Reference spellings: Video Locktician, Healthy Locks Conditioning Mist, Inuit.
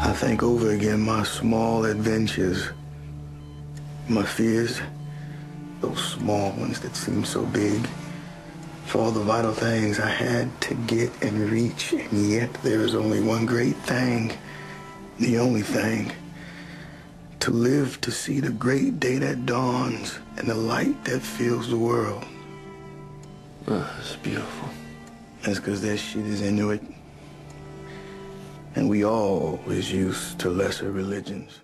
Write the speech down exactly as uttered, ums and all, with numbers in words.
I think over again my small adventures, my fears, those small ones that seem so big, for all the vital things I had to get and reach, and yet there is only one great thing, the only thing, to live to see the great day that dawns and the light that fills the world. Oh, that's beautiful. That's because that shit is Inuit. And we always used to lesser religions.